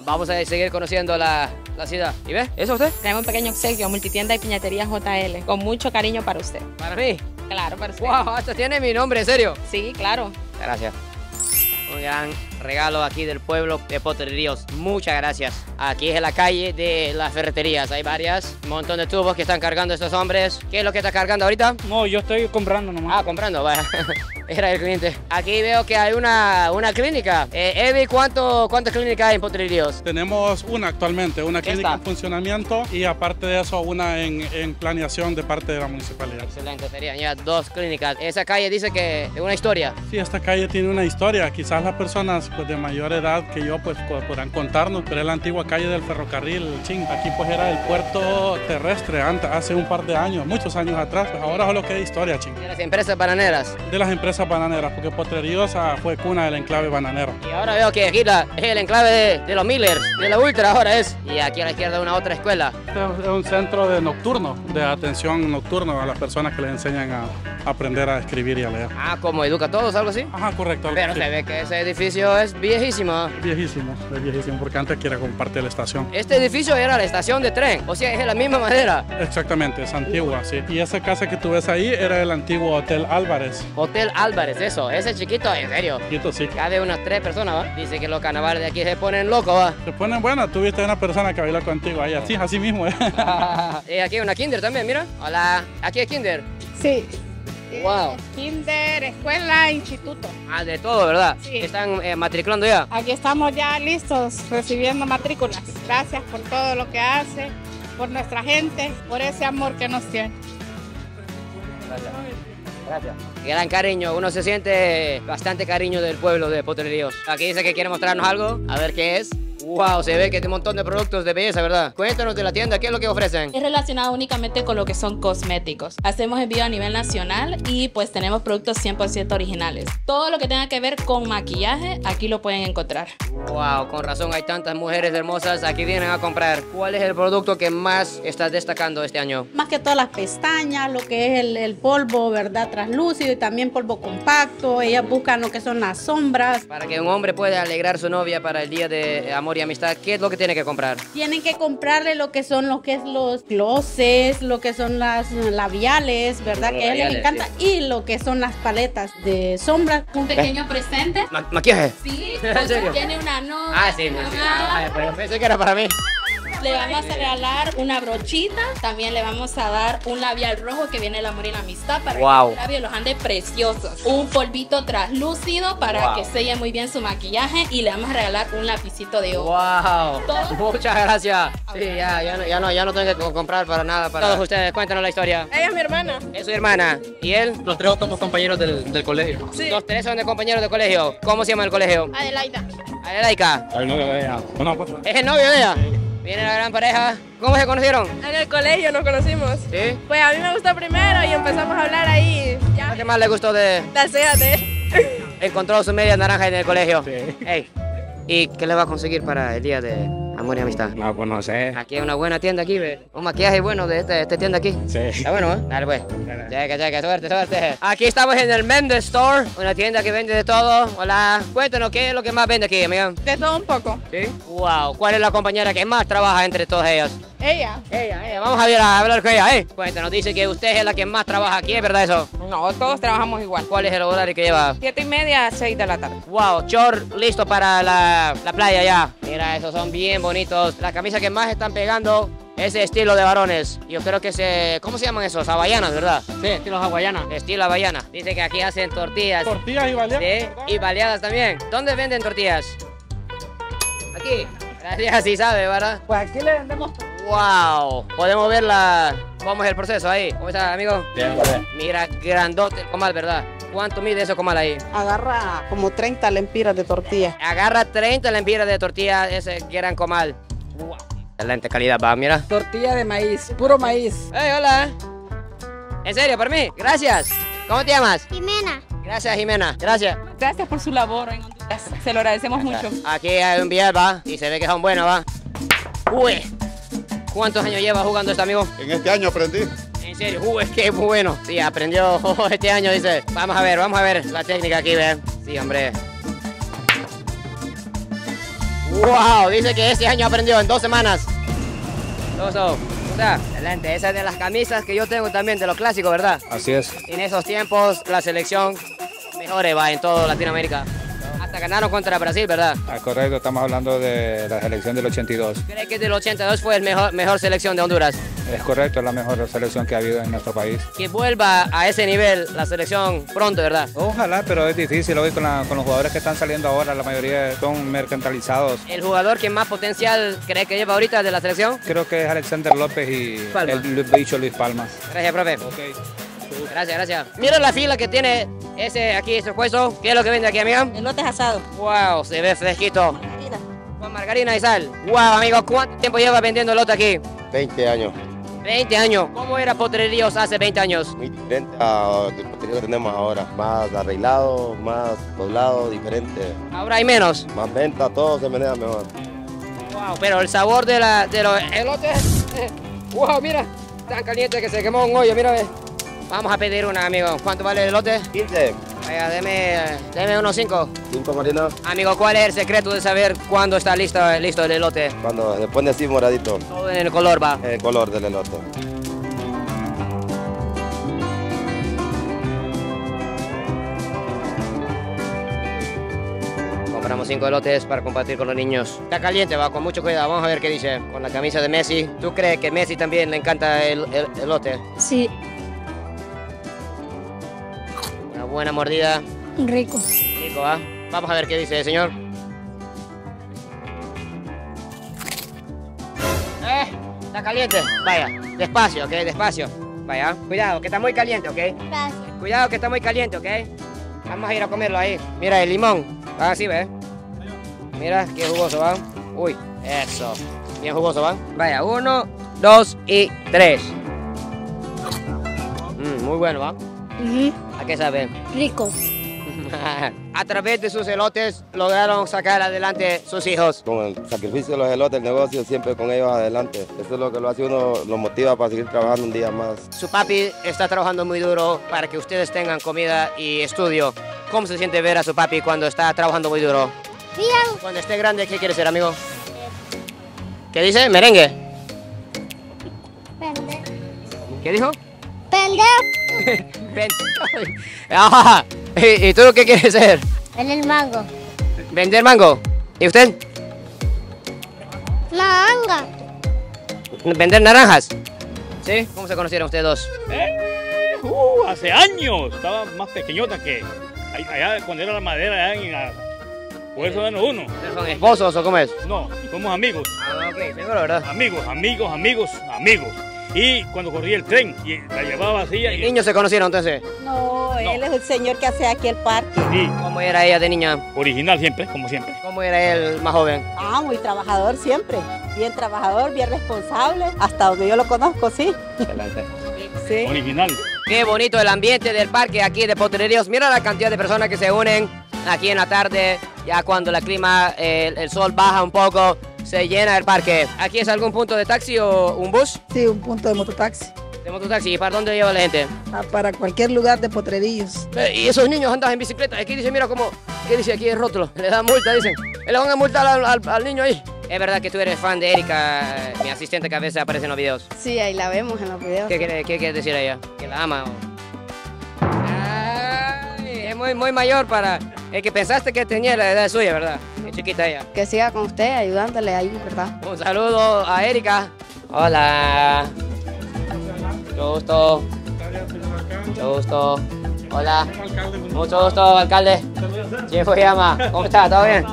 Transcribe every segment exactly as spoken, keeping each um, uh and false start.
Vamos a seguir conociendo la, la ciudad. ¿Y ve? ¿Eso usted? Tenemos un pequeño obsequio, multitienda y piñatería J L, con mucho cariño para usted. ¿Para mí? Claro, para usted. ¡Wow! Hasta tiene mi nombre, ¿en serio? Sí, claro. Gracias. Un gran regalo aquí del pueblo de Potrerillos. Muchas gracias. Aquí es la calle de las ferreterías. Hay varias, un montón de tubos que están cargando estos hombres. ¿Qué es lo que está cargando ahorita? No, yo estoy comprando nomás. Ah, comprando, vaya. Era el cliente. Aquí veo que hay una, una clínica. Eh, Evi, ¿cuánto, ¿cuántas clínicas hay en Potrerillos? Tenemos una actualmente, una clínica Esta. en funcionamiento y aparte de eso una en, en planeación de parte de la municipalidad. Excelente, serían ya dos clínicas. Esa calle dice que es una historia. Sí, esta calle tiene una historia. Quizás las personas pues, de mayor edad que yo pues, podrán contarnos, pero es la antigua calle del ferrocarril. Ching, aquí pues era el puerto terrestre antes, hace un par de años, muchos años atrás. Pues, ahora es lo que es historia, ching. ¿De las empresas bananeras? De las empresas bananeras, porque Potrerillos fue cuna del enclave bananero. Y ahora veo que aquí la, es el enclave de, de los Millers, de la Ultra ahora es. Y aquí a la izquierda una otra escuela. Es un centro de nocturno, de atención nocturno a las personas que les enseñan a aprender a escribir y a leer. Ah, ¿como educa a todos, algo así? Ajá, correcto. Pero sí, se ve que ese edificio es viejísimo. Es viejísimo, es viejísimo, porque antes que era compartir la estación. Este edificio era la estación de tren, o sea, es de la misma manera. Exactamente, es antigua, sí. Y esa casa que tú ves ahí era el antiguo Hotel Álvarez. Hotel Álvarez. Álvarez, eso, ese chiquito, en serio. Chiquito, sí. Cabe unas tres personas, ¿va? Dice que los carnavales de aquí se ponen locos, ¿va? Se ponen buenas, tú viste una persona que baila contigo ahí, así, así mismo, ¿eh? Ah, y aquí hay una kinder también, mira. Hola, ¿aquí es kinder? Sí. Wow. Kinder, escuela, instituto. Ah, de todo, ¿verdad? Sí. ¿Están eh, matriculando ya? Aquí estamos ya listos, recibiendo matrículas. Gracias por todo lo que hace, por nuestra gente, por ese amor que nos tiene. Gracias. Gracias. Gran cariño, uno se siente bastante cariño del pueblo de Potrerillos. Aquí dice que quiere mostrarnos algo, a ver qué es. Wow, se ve que hay un montón de productos de belleza, ¿verdad? Cuéntanos de la tienda, ¿qué es lo que ofrecen? Es relacionado únicamente con lo que son cosméticos. Hacemos envío a nivel nacional y pues tenemos productos cien por ciento originales. Todo lo que tenga que ver con maquillaje, aquí lo pueden encontrar. Wow, con razón hay tantas mujeres hermosas, aquí vienen a comprar. ¿Cuál es el producto que más estás destacando este año? Más que todas las pestañas, lo que es el, el polvo, ¿verdad? Translúcido y también polvo compacto. Ellas buscan lo que son las sombras. Para que un hombre pueda alegrar a su novia para el día de amor y amistad, ¿qué es lo que tiene que comprar? Tienen que comprarle lo que son lo que es los glosses, lo que son las labiales, ¿verdad? Los que a ella les encanta, sí. Y lo que son las paletas de sombra. Un pequeño ¿Eh? presente. Ma ¿Maquillaje? Sí, tiene una novia. Ah, sí, una... sí. Ay, pero pensé que era para mí. Le vamos a regalar una brochita, también le vamos a dar un labial rojo que viene el amor y la amistad para wow. que los labios los ande preciosos. Un polvito translúcido para wow. que selle muy bien su maquillaje y le vamos a regalar un lapicito de oro. ¡Wow! ¿Todo? Muchas gracias. Sí, ya, ya, no, ya, no, ya no tengo que comprar para nada. Para... Todos ustedes, cuéntanos la historia. Ella es mi hermana. Es su hermana. ¿Y él? Los tres somos compañeros del, del colegio. Sí. Los tres son de compañeros de colegio. ¿Cómo se llama el colegio? Adelaida. ¿Adelaida? El novio de ella. No, no, ¿Es el novio de ella? Viene la gran pareja. ¿Cómo se conocieron? En el colegio nos conocimos. ¿Sí? Pues a mí me gustó primero y empezamos a hablar ahí. ¿Ya? ¿Qué más le gustó de...? La C A T. Encontró su media naranja en el colegio. Sí. Ey, ¿y qué le va a conseguir para el día de amor y amistad? No, pues no sé. Aquí hay una buena tienda aquí, ¿ve? Un maquillaje bueno de esta este tienda aquí. Sí. Está bueno, ¿eh? Dale, pues. Checa, checa, suerte, suerte. Aquí estamos en el Mendes Store, una tienda que vende de todo. Hola. Cuéntanos, ¿qué es lo que más vende aquí, amiga? De todo un poco. ¿Sí? Wow. ¿Cuál es la compañera que más trabaja entre todas ellas? Ella. Ella, ella. Vamos a, ver, a hablar con ella, ¿eh? Cuéntanos, dice que usted es la que más trabaja aquí, ¿es verdad eso? No, todos trabajamos igual. ¿Cuál es el horario que lleva? Siete y media a seis de la tarde. Wow, short listo para la, la playa ya. Mira, esos son bien bonitos. Las camisas que más están pegando es estilo de varones. Yo creo que se... ¿Cómo se llaman esos? Hawaianas, ¿verdad? Sí, estilo hawaiana. Estilo hawaiana. Dice que aquí hacen tortillas. Tortillas y baleadas. Sí, y baleadas también. ¿Dónde venden tortillas? Aquí. Gracias, sí sabe, ¿verdad? Pues aquí le vendemos. Wow, podemos ver la... cómo es el proceso ahí. ¿Cómo está, amigo? Bien, bien. Mira, grandote el comal, ¿verdad? ¿Cuánto mide eso comal ahí? Agarra como treinta lempiras de tortilla. Agarra treinta lempiras de tortilla ese gran comal. Wow. Excelente calidad, va, mira. Tortilla de maíz, puro maíz. Hey, hola. ¿En serio, para mí? Gracias. ¿Cómo te llamas? Jimena. Gracias, Jimena. Gracias. Gracias por su labor en Honduras. Se lo agradecemos mucho. Aquí hay un vial, va. Y se ve que son buenos, va. Uy. ¿Cuántos años lleva jugando este amigo? En este año aprendí. En serio, uh, es que es muy bueno. Sí, aprendió este año, dice. Vamos a ver, vamos a ver la técnica aquí, ¿ven? Sí, hombre. ¡Wow! Dice que este año aprendió en dos semanas. No, so, o sea, excelente. Esa es de las camisas que yo tengo también, de los clásicos, ¿verdad? Así es. En esos tiempos, la selección mejor va en toda Latinoamérica. Hasta ganaron contra Brasil, ¿verdad? Ah, correcto, estamos hablando de la selección del ochenta y dos. ¿Crees que del ochenta y dos fue la mejor, mejor selección de Honduras? Es correcto, es la mejor selección que ha habido en nuestro país. Que vuelva a ese nivel la selección pronto, ¿verdad? Ojalá, pero es difícil hoy con, la, con los jugadores que están saliendo ahora, la mayoría son mercantilizados. ¿El jugador que más potencial crees que lleva ahorita de la selección? Creo que es Alexander López y Palma. El bicho Luis Palma. Gracias, profe. Okay. Gracias, gracias. Mira la fila que tiene ese aquí, ese puesto. ¿Qué es lo que vende aquí, amiga? Elotes asados. Wow, se ve fresquito. Margarina. Con margarina y sal. Wow, amigo, ¿cuánto tiempo lleva vendiendo elote aquí? veinte años. veinte años. ¿Cómo era Potrerillos hace veinte años? Muy diferente a los Potrerillos que tenemos ahora. Más arreglado, más poblado, diferente. ¿Ahora hay menos? Más venta, todo se maneja mejor. Wow, pero el sabor de, la, de los elotes. Wow, mira, tan caliente que se quemó un hoyo, mira, ve. Vamos a pedir una, amigo. ¿Cuánto vale el elote? quince. Vaya, deme, deme unos cinco. ¿Cinco, Marina? Amigo, ¿cuál es el secreto de saber cuándo está listo, listo el elote? Cuando se pone así moradito. Todo en el color, va. El color del elote. Compramos cinco elotes para compartir con los niños. Está caliente, va, con mucho cuidado. Vamos a ver qué dice. Con la camisa de Messi. ¿Tú crees que Messi también le encanta el, el elote? Sí. Buena mordida. Rico. Rico, ¿ah? ¿eh? Vamos a ver qué dice el señor. Eh, está caliente. Vaya, despacio, ¿ok? Despacio. Vaya, cuidado, que está muy caliente, ¿ok? Despacio. Cuidado, que está muy caliente, ¿ok? Vamos a ir a comerlo ahí. Mira, el limón. Ah, sí, ¿ves? Mira, qué jugoso, ¿va? Uy, eso. Bien jugoso, ¿va? Vaya, uno, dos y tres. Mm, muy bueno, ¿va? Uh-huh. ¿A qué sabe? Rico. A través de sus elotes lograron sacar adelante sus hijos. Con el sacrificio de los elotes, el negocio siempre con ellos adelante. Eso es lo que lo hace uno, lo motiva para seguir trabajando un día más. Su papi está trabajando muy duro para que ustedes tengan comida y estudio. ¿Cómo se siente ver a su papi cuando está trabajando muy duro? Bien. Cuando esté grande, ¿qué quiere ser, amigo? ¿Qué dice? ¿Merengue? Pendejo. ¿Qué dijo? Pendejo. Ah, ¿y, ¿Y tú qué quieres ser? Vender mango. ¿Vender mango? ¿Y usted? Naranja. ¿Vender naranjas? ¿Sí? ¿Cómo se conocieron ustedes dos? Eh, uh, hace años. Estaba más pequeñota que allá cuando era la madera, allá en la... Por eso eran uno. ¿Son esposos o cómo es? No, somos amigos. Ah, ok, seguro, ¿verdad? Amigos, amigos, amigos, amigos. Y cuando corría el tren, y la llevaba así. ¿Y niños se conocieron entonces? No, él no. Es el señor que hace aquí el parque. Sí. ¿Cómo era ella de niña? Original siempre, como siempre. ¿Cómo era él más joven? Ah, muy trabajador siempre. Bien trabajador, bien responsable. Hasta donde yo lo conozco, sí. Excelente. Sí. Original. Qué bonito el ambiente del parque aquí de Potrerillos. Mira la cantidad de personas que se unen aquí en la tarde. Ya cuando el clima, el, el sol baja un poco. Se llena el parque. ¿Aquí es algún punto de taxi o un bus? Sí, un punto de mototaxi. ¿De mototaxi? ¿Y para dónde lleva la gente? Ah, para cualquier lugar de Potrerillos. ¿Y esos niños andan en bicicleta? Aquí dice, mira cómo, ¿qué dice aquí el rótulo? Le dan multa, dicen. Le van a multar al, al, al niño ahí. ¿Es verdad que tú eres fan de Erika, mi asistente que a veces aparece en los videos? Sí, ahí la vemos en los videos. ¿Qué quiere, qué quiere decir a ella? ¿Que la ama? O... Ay, es muy, muy mayor para... Es que pensaste que tenía la edad suya, ¿verdad? Qué chiquita ella. Que siga con usted, ayudándole ahí, ¿verdad? Un saludo a Erika. Hola. Mucho gusto. Mucho gusto. Hola. Mucho gusto, alcalde. ¿Quién se llama? ¿Cómo está? ¿Todo bien?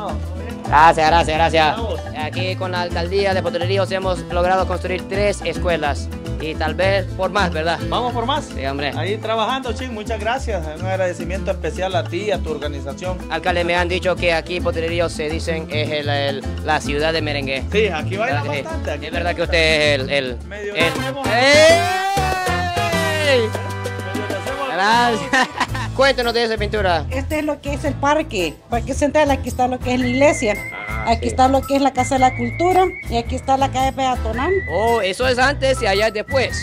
Gracias, gracias, gracias. Aquí con la alcaldía de Potrerillos hemos logrado construir tres escuelas. Y tal vez por más, ¿verdad? Vamos por más. Sí, hombre. Ahí trabajando, ching, muchas gracias. Un agradecimiento especial a ti y a tu organización. Alcalde, me han dicho que aquí Potrerillos se dicen es el, el, la ciudad de merengue. Sí, aquí baila bastante. Aquí es verdad que usted es el... el, medio el... ¡Ey! Gracias. Cuéntenos de esa pintura. Este es lo que es el parque. Parque central, aquí está lo que es la iglesia. Aquí está lo que es la Casa de la Cultura y aquí está la calle peatonal. Oh, eso es antes y allá es después.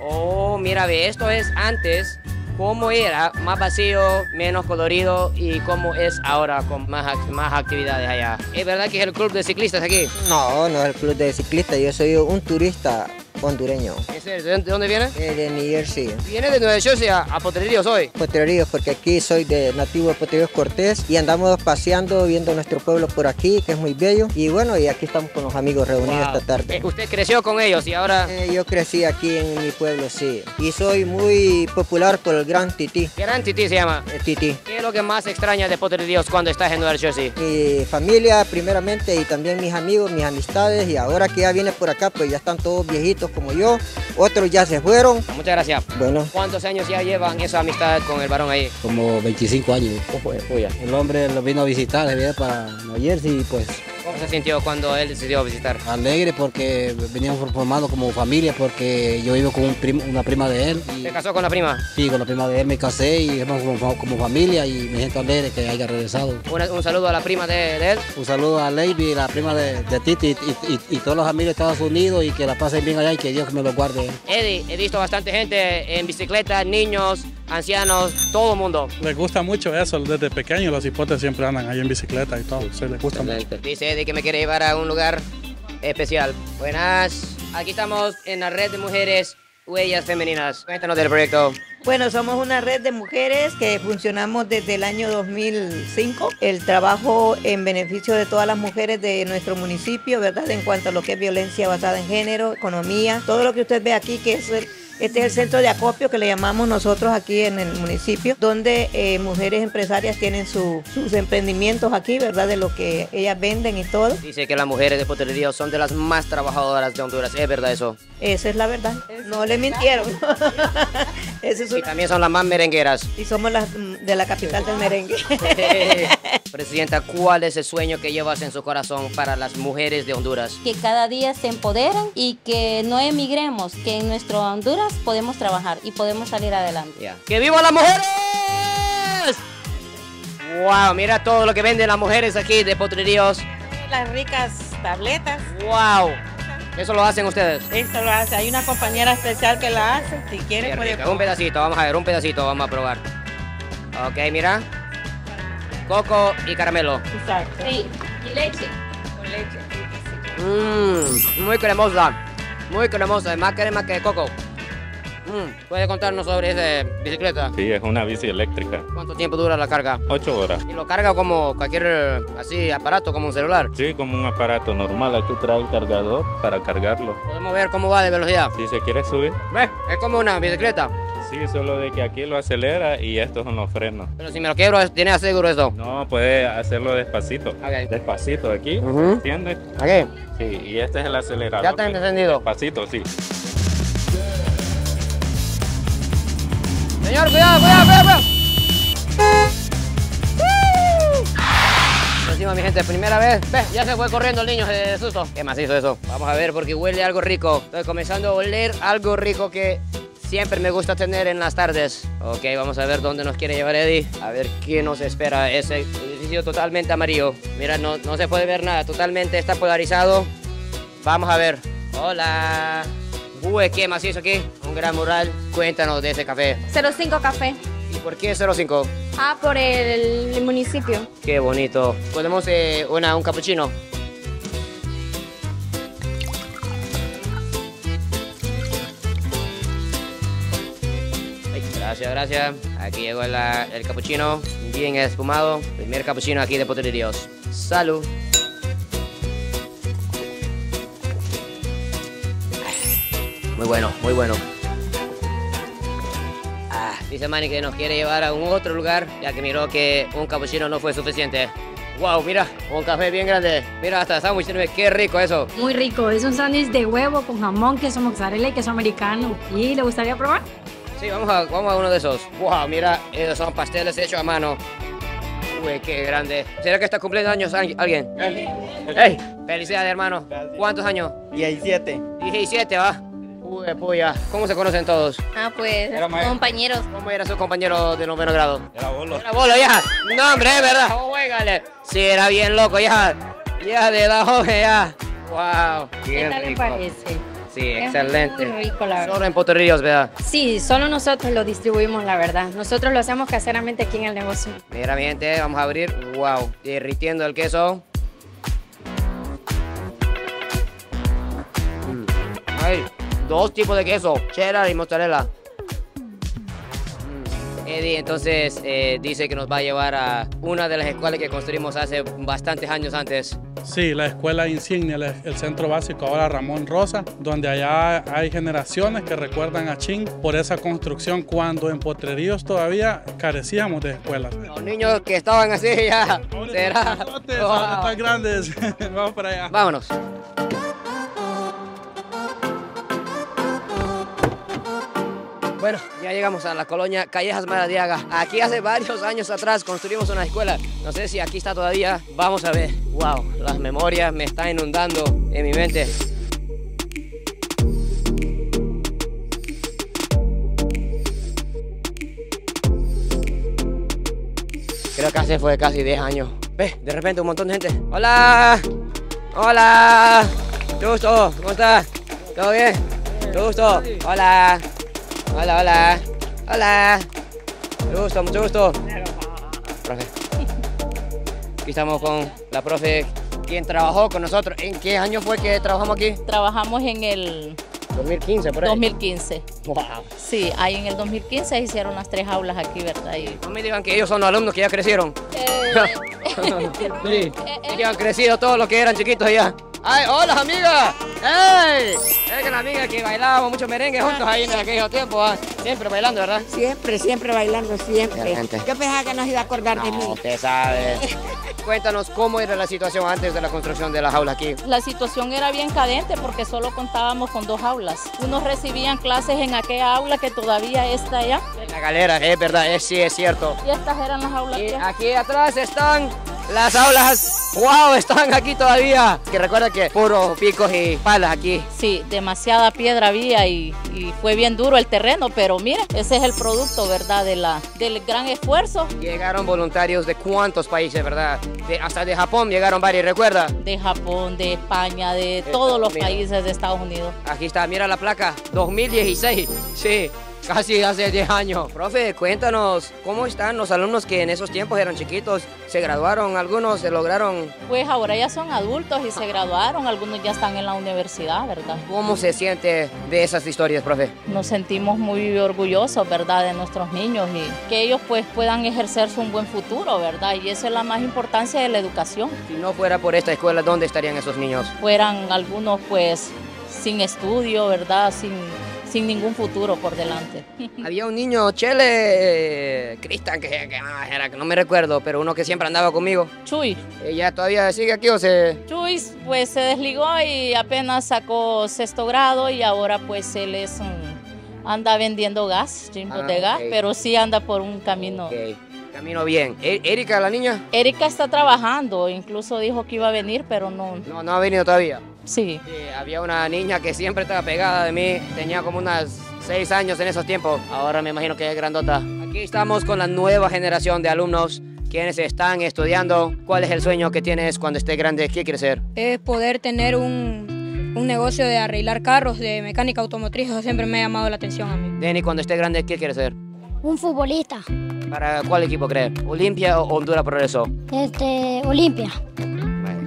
Oh, mira, ve, esto es antes cómo era más vacío, menos colorido y cómo es ahora con más, más actividades allá. ¿Es verdad que es el club de ciclistas aquí? No, no es el club de ciclistas, yo soy un turista hondureño. ¿En serio? ¿De dónde vienes? Eh, de New Jersey. ¿Vienes de Nueva Jersey a, a Potrerillos hoy? Potrerillos, porque aquí soy de nativo de Potrerillos Cortés y andamos paseando, viendo nuestro pueblo por aquí, que es muy bello. Y bueno, y aquí estamos con los amigos reunidos wow. esta tarde. Eh, ¿Usted creció con ellos y ahora...? Eh, yo crecí aquí en mi pueblo, sí. Y soy muy popular por el Gran Tití. ¿Gran Tití se llama? Eh, Tití. ¿Qué es lo que más extrañas de Potrerillos cuando estás en Nueva Jersey? Mi familia, primeramente, y también mis amigos, mis amistades. Y ahora que ya vienes por acá, pues ya están todos viejitos como yo, otros ya se fueron. Muchas gracias. Bueno. ¿Cuántos años ya llevan esa amistad con el varón ahí? Como veinticinco años. El hombre lo vino a visitar, se viene para Nueva Jersey y pues... ¿Cómo se sintió cuando él decidió visitar? Alegre porque veníamos formando como familia, porque yo vivo con un prim, una prima de él. Y... ¿Se casó con la prima? Sí, con la prima de él me casé y hemos como, como familia y me siento alegre que haya regresado. Una, un saludo a la prima de, de él. Un saludo a Lady, la prima de, de Titi y, y, y, y todos los amigos de Estados Unidos y que la pasen bien allá y que Dios me lo guarde. Eddie, he visto bastante gente en bicicleta, niños, ancianos, todo el mundo. Les gusta mucho eso, desde pequeños los hipotes siempre andan ahí en bicicleta y todo, se les gusta mucho. Dice Eddie que me quiere llevar a un lugar especial. Buenas, aquí estamos en la red de mujeres Huellas Femeninas. Cuéntanos del proyecto. Bueno, somos una red de mujeres que funcionamos desde el año dos mil cinco. El trabajo en beneficio de todas las mujeres de nuestro municipio, ¿verdad? En cuanto a lo que es violencia basada en género, economía, todo lo que usted ve aquí que es... el Este es el centro de acopio que le llamamos nosotros aquí en el municipio, donde eh, mujeres empresarias tienen su, sus emprendimientos aquí, ¿verdad? De lo que ellas venden y todo. Dice que las mujeres de Potrerillos son de las más trabajadoras de Honduras. ¿Es verdad eso? Esa es la verdad. No le mintieron. Eso es una... Y también son las más merengueras. Y somos las de la capital del merengue. Presidenta, ¿cuál es el sueño que llevas en su corazón para las mujeres de Honduras? Que cada día se empoderan y que no emigremos, que en nuestro Honduras podemos trabajar y podemos salir adelante. Yeah. ¡Que viva las mujeres! ¡Wow! Mira todo lo que venden las mujeres aquí de Potrerillos. Las ricas tabletas. ¡Wow! ¿Eso lo hacen ustedes? Esto lo hace. Hay una compañera especial que la hace. Si quieren, puede probar. Un pedacito, vamos a ver, un pedacito, vamos a probar. Ok, mira. Coco y caramelo. Exacto. Sí. Y leche. Con leche. Mmm, muy cremosa. Muy cremosa. Más crema que coco. ¿Puede contarnos sobre esa bicicleta? Sí, es una bici eléctrica. ¿Cuánto tiempo dura la carga? Ocho horas. ¿Y lo carga como cualquier así aparato, como un celular? Sí, como un aparato normal. Aquí trae el cargador para cargarlo. ¿Podemos ver cómo va de velocidad? Si se quiere subir. ¿Ves? Es como una bicicleta. Sí, solo de que aquí lo acelera y estos son los frenos. Pero si me lo quiebro, ¿tiene aseguro eso? No, puede hacerlo despacito. Okay. Despacito aquí, uh-huh. ¿Entiendes? Aquí. Sí, y este es el acelerador. ¿Ya está encendido? Despacito, sí. Señor, cuidado, cuidado, cuidado, cuidado. Uh. Encima, mi gente, primera vez. Ve, ya se fue corriendo el niño de susto. Qué macizo eso. Vamos a ver porque huele algo rico. Estoy comenzando a oler algo rico que siempre me gusta tener en las tardes. Ok, vamos a ver dónde nos quiere llevar Eddie. A ver qué nos espera. Ese edificio totalmente amarillo. Mira, no, no se puede ver nada. Totalmente está polarizado. Vamos a ver. Hola. Uy, qué macizo aquí, un gran mural. Cuéntanos de ese café. cero cinco Café. ¿Y por qué cero cinco? Ah, por el, el municipio. Qué bonito. ¿Podemos eh, una, un capuchino? Ay, gracias, gracias. Aquí llegó la, el capuchino, bien espumado. Primer capuchino aquí de Potrerillos. Salud. Muy bueno, muy bueno. Ah, dice Manny que nos quiere llevar a un otro lugar, ya que miró que un capuchino no fue suficiente. Wow, mira, un café bien grande. Mira, hasta sándwich, qué rico eso. Muy rico, es un sándwich de huevo con jamón, queso mozzarella y queso americano. ¿Y le gustaría probar? Sí, vamos a, vamos a uno de esos. Wow, mira, esos son pasteles hechos a mano. Uy, qué grande. ¿Será que está cumpliendo años alguien? ¡Ey! Hey, ¡felicidades, hermano! ¿Cuántos años? diecisiete. diecisiete, va. Uy, puya. ¿Cómo se conocen todos? Ah, pues, compañeros. ¿Cómo era su compañero de noveno grado? Era bolo. Era bolo, ya. No, hombre, es verdad. Juégale. Sí, era bien loco, ya. Ya de la joven, ya. Wow. ¿Qué tal le parece? Sí, excelente. Muy rico, la verdad. Solo en Potrerillos, ¿verdad? Sí, solo nosotros lo distribuimos, la verdad. Nosotros lo hacemos caseramente aquí en el negocio. Mira, mi gente, vamos a abrir. Wow, derritiendo el queso. Hay dos tipos de queso, cheddar y mozzarella. Eddie, entonces, eh, dice que nos va a llevar a una de las escuelas que construimos hace bastantes años antes. Sí, la escuela insignia, el centro básico ahora Ramón Rosa, donde allá hay generaciones que recuerdan a Chin por esa construcción cuando en Potrerillos todavía carecíamos de escuelas. Los niños que estaban así ya, será. Ahora están grandes, vamos para allá. Vámonos. Bueno, ya llegamos a la colonia Callejas Maradiaga. Aquí hace varios años atrás construimos una escuela. No sé si aquí está todavía. Vamos a ver. Wow, las memorias me están inundando en mi mente. Creo que hace fue casi diez años. Ve, de repente un montón de gente. ¡Hola! ¡Hola! ¡Gusto! ¿Cómo estás? ¿Todo bien? ¡Gusto! ¡Hola! Hola, hola, hola, mucho gusto, mucho gusto. Profe. Aquí estamos con la profe, quien trabajó con nosotros. ¿En qué año fue que trabajamos aquí? Trabajamos en el... dos mil quince, por ahí. dos mil quince. Wow. Sí, ahí en el dos mil quince hicieron las tres aulas aquí, ¿verdad? Y... no me digan que ellos son los alumnos que ya crecieron. Eh... sí, que han crecido todos los que eran chiquitos allá. ¡Ay, hola, amigas! ¡Ey! Es que la amiga que bailábamos mucho merengue juntos ahí en aquellos tiempos, ¿eh? Siempre bailando, ¿verdad? Siempre, siempre bailando, siempre. Yo pensaba que nos iba a acordar no, de mí. Usted sabe. Cuéntanos cómo era la situación antes de la construcción de las aulas aquí. La situación era bien cadente porque solo contábamos con dos aulas. Unos recibían clases en aquella aula que todavía está allá. La galera, es verdad, es, sí, es cierto. Y estas eran las aulas. Y aquí atrás están... las aulas, wow, están aquí todavía. Que recuerda que puros picos y palas aquí. Sí, demasiada piedra había y, y fue bien duro el terreno, pero mira, ese es el producto, ¿verdad? De la, del gran esfuerzo. Llegaron voluntarios de cuántos países, ¿verdad? De, hasta de Japón llegaron varios, ¿recuerda? De Japón, de España, de Estados todos los Unidos. Países de Estados Unidos. Aquí está, mira la placa, dos mil dieciséis, sí. Casi hace diez años. Profe, cuéntanos, ¿cómo están los alumnos que en esos tiempos eran chiquitos? ¿Se graduaron algunos? ¿Se lograron? Pues ahora ya son adultos y se graduaron. Algunos ya están en la universidad, ¿verdad? ¿Cómo se siente de esas historias, profe? Nos sentimos muy orgullosos, ¿verdad? De nuestros niños y que ellos pues puedan ejercer un buen futuro, ¿verdad? Y esa es la más importancia de la educación. Si no fuera por esta escuela, ¿dónde estarían esos niños? Fueran algunos pues sin estudio, ¿verdad? Sin... sin ningún futuro por delante. Había un niño, Chele, Cristian, que, que, que no me recuerdo, pero uno que siempre andaba conmigo. Chuy. ¿Ella todavía sigue aquí o se...? Chuy, pues se desligó y apenas sacó sexto grado y ahora pues él es un, anda vendiendo gas, chimpos ah, de gas, okay. Pero sí anda por un camino. Okay. Camino bien. E ¿Erika, la niña? Erika está trabajando, incluso dijo que iba a venir, pero no... No, no ha venido todavía. Sí. Sí, había una niña que siempre estaba pegada de mí, tenía como unas seis años en esos tiempos, ahora me imagino que es grandota. Aquí estamos con la nueva generación de alumnos, quienes están estudiando. ¿Cuál es el sueño que tienes cuando estés grande? ¿Qué quieres ser? Es poder tener un, un negocio de arreglar carros, de mecánica automotriz, eso siempre me ha llamado la atención a mí. Denny, cuando estés grande, ¿qué quieres ser? Un futbolista. ¿Para cuál equipo crees? ¿Olimpia o Honduras Progreso? Este, Olimpia.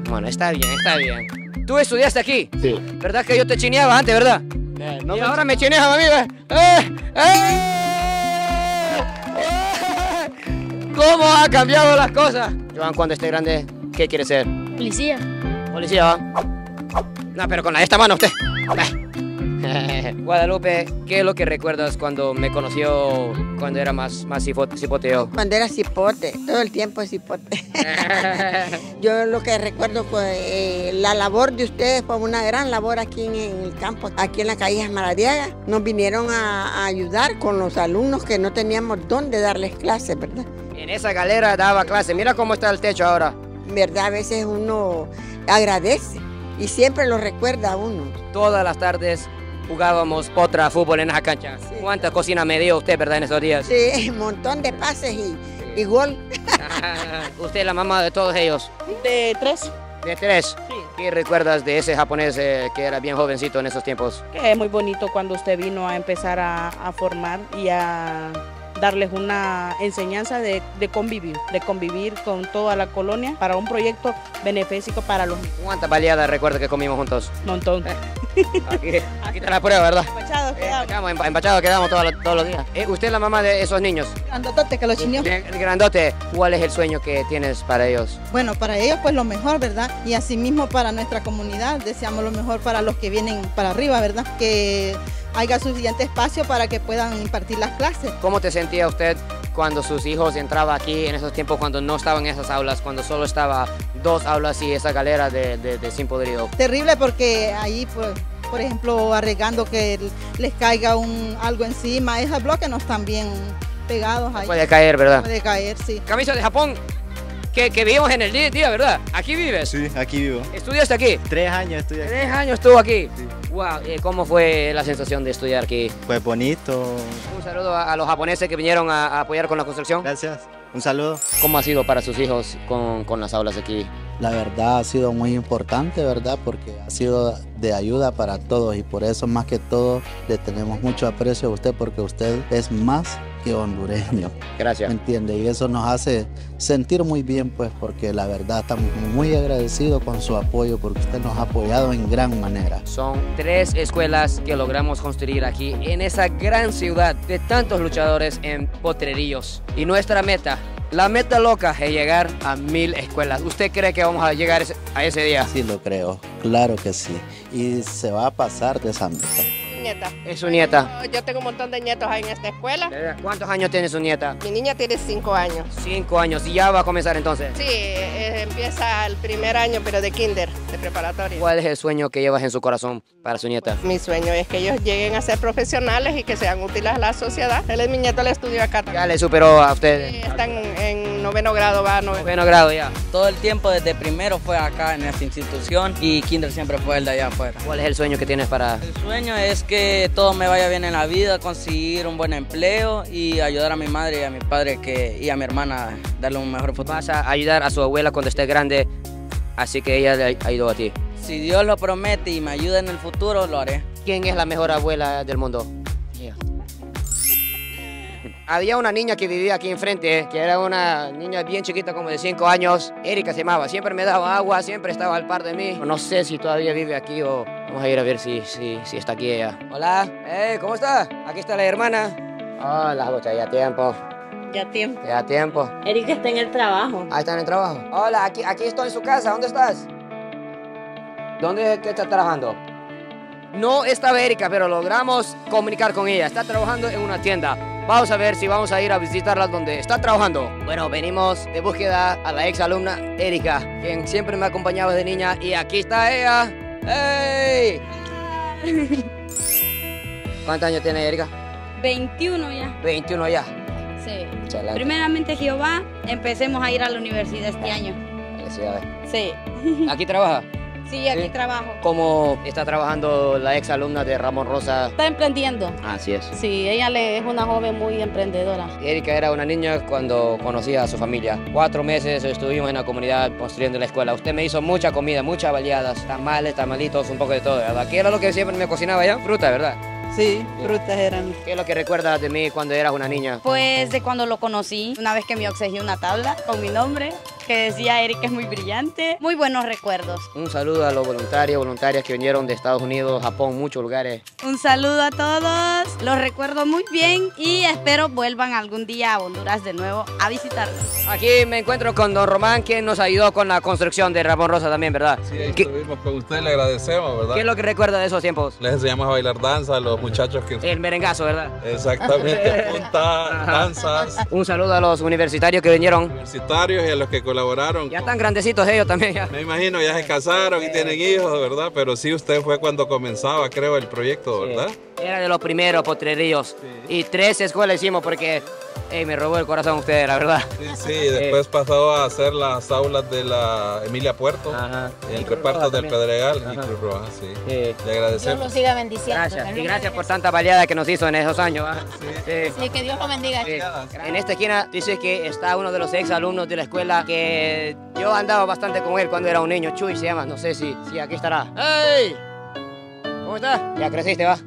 Bueno, está bien, está bien. ¿Tú estudiaste aquí? Sí. ¿Verdad que yo te chineaba antes, verdad? Eh, no y ahora me chineaba, amiga. ¡Eh! ¡Eh! ¡Eh! ¿Cómo ha cambiado las cosas? Joan, cuando esté grande, ¿qué quieres ser? Policía. Policía, ¿eh? No, pero con la de esta mano usted. Guadalupe, ¿qué es lo que recuerdas cuando me conoció cuando era más, más cipoteo? Cuando era cipote, todo el tiempo cipote. Yo lo que recuerdo fue eh, la labor de ustedes, fue una gran labor aquí en, en el campo, aquí en la Callejas Maradiaga. Nos vinieron a, a ayudar con los alumnos que no teníamos dónde darles clases, ¿verdad? En esa galera daba clases, mira cómo está el techo ahora. Verdad, a veces uno agradece y siempre lo recuerda a uno. Todas las tardes jugábamos potra, fútbol en esa cancha. Sí. ¿Cuánta cocina me dio usted, verdad, en esos días? Sí, un montón de pases y, sí. Y gol. Ah, ¿usted es la mamá de todos ellos? De tres. ¿De tres? Sí. ¿Qué recuerdas de ese japonés eh, que era bien jovencito en esos tiempos? Que es muy bonito cuando usted vino a empezar a, a formar y a darles una enseñanza de, de convivir, de convivir con toda la colonia para un proyecto beneficio para los niños. ¿Cuántas baleadas recuerda que comimos juntos? Un montón. Aquí, aquí está la prueba, ¿verdad? Empachados quedamos. Eh, Empachados quedamos todos los, todos los días. Eh, ¿Usted es la mamá de esos niños? Grandote que los chineos. Grandote, ¿cuál es el sueño que tienes para ellos? Bueno, para ellos pues lo mejor, ¿verdad? Y asimismo para nuestra comunidad, deseamos lo mejor para los que vienen para arriba, ¿verdad? Que haya suficiente espacio para que puedan impartir las clases. ¿Cómo te sentía usted cuando sus hijos entraban aquí en esos tiempos, cuando no estaban en esas aulas, cuando solo estaba dos aulas y esa galera de, de, de sin podrido? Terrible, porque ahí, pues, por ejemplo, arriesgando que les caiga un, algo encima, esos bloques no están bien pegados ahí. Puede caer, ¿verdad? Puede caer, sí. Camisa de Japón. Que, que vivimos en el día, ¿verdad? ¿Aquí vives? Sí, aquí vivo. ¿Estudiaste aquí? Tres años estudié aquí. Tres años estuvo aquí. Sí. Wow. ¿Cómo fue la sensación de estudiar aquí? Pues bonito. Un saludo a, a los japoneses que vinieron a, a apoyar con la construcción. Gracias. Un saludo. ¿Cómo ha sido para sus hijos con, con las aulas aquí? La verdad ha sido muy importante, ¿verdad? Porque ha sido de ayuda para todos y por eso más que todo le tenemos mucho aprecio a usted, porque usted es más que hondureño. Gracias. ¿Me entiende? Y eso nos hace sentir muy bien, pues, porque la verdad estamos muy agradecidos con su apoyo, porque usted nos ha apoyado en gran manera. Son tres escuelas que logramos construir aquí en esa gran ciudad de tantos luchadores en Potrerillos. Y nuestra meta, la meta loca, es llegar a mil escuelas. ¿Usted cree que vamos a llegar a ese día? Sí, lo creo. Claro que sí. Y se va a pasar de esa meta. Nieta. Es su nieta. Yo tengo un montón de nietos ahí en esta escuela. ¿Cuántos años tiene su nieta? Mi niña tiene cinco años. Cinco años, ¿y ya va a comenzar entonces? Sí, eh, empieza el primer año, pero de kinder, de preparatoria. ¿Cuál es el sueño que llevas en su corazón para su nieta? Pues, mi sueño es que ellos lleguen a ser profesionales y que sean útiles a la sociedad. Él es mi nieto, le estudió acá también. ¿Ya le superó a usted? Sí, está en, en noveno grado, va a noveno. Noveno grado ya. Todo el tiempo desde primero fue acá en esta institución y kinder siempre fue el de allá afuera. ¿Cuál es el sueño que tienes para...? El sueño es que todo me vaya bien en la vida, conseguir un buen empleo y ayudar a mi madre y a mi padre que, y a mi hermana a darle un mejor futuro. Vas a ayudar a su abuela cuando esté grande, así que ella le ayudó a ti. Si Dios lo promete y me ayuda en el futuro, lo haré. ¿Quién es la mejor abuela del mundo? Yeah. Había una niña que vivía aquí enfrente, que era una niña bien chiquita, como de cinco años. Erika se llamaba, siempre me daba agua, siempre estaba al par de mí. No sé si todavía vive aquí o... Vamos a ir a ver si, si, si está aquí ella. Hola. Hey, ¿cómo está? Aquí está la hermana. Hola, bocha, ya tiempo. Ya tiempo. Ya tiempo. Erika está en el trabajo. Ah, está en el trabajo. Hola, aquí, aquí estoy en su casa. ¿Dónde estás? ¿Dónde es que está trabajando? No estaba Erika, pero logramos comunicar con ella. Está trabajando en una tienda. Vamos a ver si vamos a ir a visitarla donde está trabajando. Bueno, venimos de búsqueda a la ex alumna Erika, quien siempre me acompañaba de niña. Y aquí está ella. ¡Hey! ¿Cuántos años tiene Erika? veintiuno ya. veintiuno ya. Sí. Chalante. Primeramente Jehová, empecemos a ir a la universidad este año. Felicidades. Sí. ¿Aquí trabaja? Sí, aquí ¿Sí? trabajo. ¿Cómo está trabajando la ex alumna de Ramón Rosa? Está emprendiendo. Así es. Sí, ella es una joven muy emprendedora. Erika era una niña cuando conocía a su familia. Cuatro meses estuvimos en la comunidad construyendo la escuela. Usted me hizo mucha comida, muchas baleadas, tamales, tamalitos, un poco de todo, ¿verdad? ¿Qué era lo que siempre me cocinaba ella? Fruta, ¿verdad? Sí, frutas eran. ¿Qué es lo que recuerdas de mí cuando eras una niña? Pues de cuando lo conocí, una vez que me obsequié una tabla con mi nombre, que decía Erika es muy brillante. Muy buenos recuerdos. Un saludo a los voluntarios, voluntarias que vinieron de Estados Unidos, Japón, muchos lugares. Un saludo a todos, los recuerdo muy bien y espero vuelvan algún día a Honduras de nuevo a visitarnos. Aquí me encuentro con don Román, quien nos ayudó con la construcción de Ramón Rosa también, ¿verdad? Sí, ahí estuvimos con usted, le agradecemos, ¿verdad? ¿Qué es lo que recuerda de esos tiempos? Les enseñamos a bailar danza, los muchachos que... El merengazo, ¿verdad? Exactamente, punta, danzas. Un saludo a los universitarios que vinieron. Universitarios y a los que colaboraron. Ya con... están grandecitos ellos también. Ya. Me imagino, ya se casaron y tienen hijos, ¿verdad? Pero sí, usted fue cuando comenzaba, creo, el proyecto, ¿verdad? Sí. Era de los primeros Potrerillos. Sí. Y tres escuelas hicimos porque hey, me robó el corazón ustedes, la verdad. Sí, sí, después pasó a hacer las aulas de la Emilia Puerto, ajá, el reparto del Pedregal, ajá, y Cruz Roja, sí. Sí. Le agradecemos. Dios nos siga bendiciendo. Gracias. Y gracias por tanta baleada que nos hizo en esos años. ¿Eh? Sí. Sí. Sí, que Dios lo bendiga. Sí. En esta esquina dice que está uno de los ex alumnos de la escuela que yo andaba bastante con él cuando era un niño, Chuy se llama, no sé si, si aquí estará. ¡Hey! ¿Cómo estás? Ya creciste, va.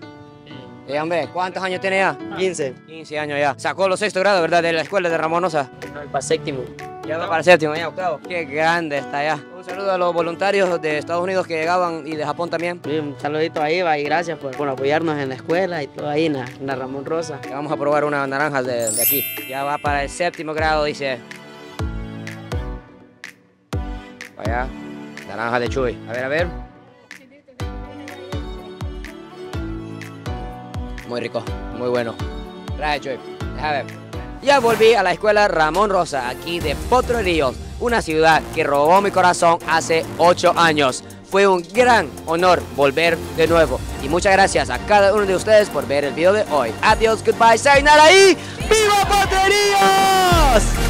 Eh, hombre, ¿cuántos años tiene ya? quince. quince años ya. Sacó los sexto grado, ¿verdad? De la escuela de Ramón Rosa. Para séptimo. Ya va para séptimo, ya octavo. Qué grande está ya. Un saludo a los voluntarios de Estados Unidos que llegaban y de Japón también. Sí, un saludito ahí, va, y gracias por, por apoyarnos en la escuela y todo ahí en la, en la Ramón Rosa. Vamos a probar unas naranjas de, de aquí. Ya va para el séptimo grado, dice. Allá, naranja de Chuy. A ver, a ver. Muy rico, muy bueno. Gracias, Chuy. Deja ver. Ya volví a la escuela Ramón Rosa, aquí de Potrerillos, una ciudad que robó mi corazón hace ocho años. Fue un gran honor volver de nuevo. Y muchas gracias a cada uno de ustedes por ver el video de hoy. Adiós, goodbye, sayonara y ¡viva Potrerillos!